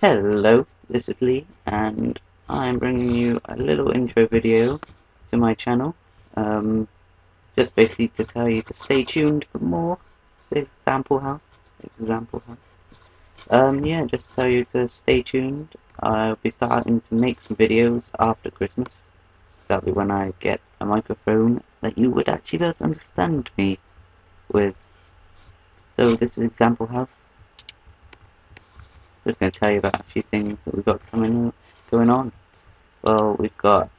Hello, this is Lee, and I'm bringing you a little intro video to my channel, just basically to tell you to stay tuned for more. Example house. Yeah, just tell you to stay tuned. I'll be starting to make some videos after Christmas. That'll be when I get a microphone that you would actually be able to understand me with. So this is Example House. Just going to tell you about a few things that we've got going on. Well, we've got,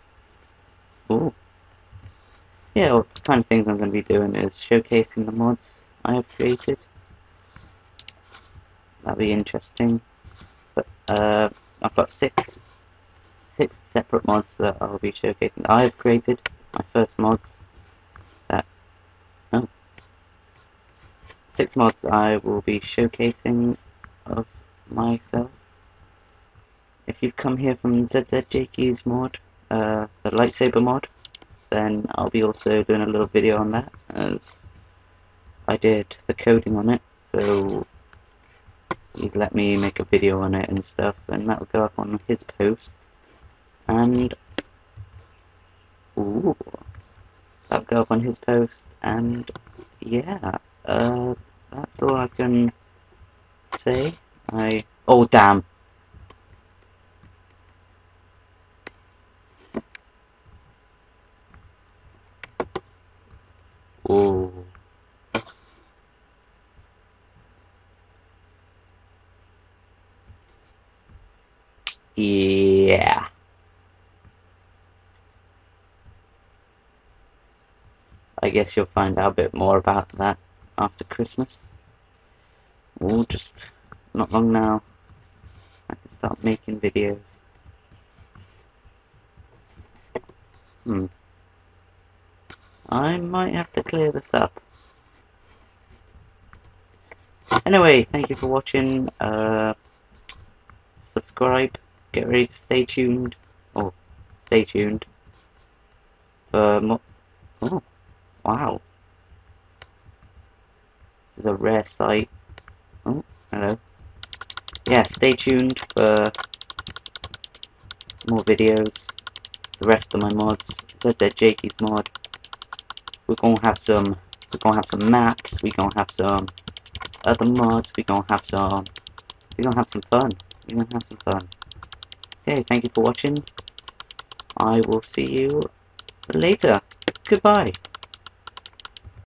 well, the kind of things I'm going to be doing is showcasing the mods I have created. That'll be interesting. But I've got six separate mods that I'll be showcasing. I have created my first mods. Six mods that I will be showcasing of myself. If you've come here from ZZJK's mod, the lightsaber mod, then I'll be also doing a little video on that, as I did the coding on it, so he's let me make a video on it and stuff, and that will go up on his post, and that'll go up on his post, and yeah, that's all I can say. Oh damn! Oh. Yeah. I guess you'll find out a bit more about that after Christmas. We'll just. Not long now, I can start making videos. I might have to clear this up. Anyway, thank you for watching. Subscribe, get ready to stay tuned, for more. Oh, wow. This is a rare sight. Oh, hello. Yeah, stay tuned for more videos, the rest of my mods, ZZJK's mod. We're gonna have some maps, we're gonna have some other mods, we're gonna have some fun. Okay, thank you for watching. I will see you later. Goodbye.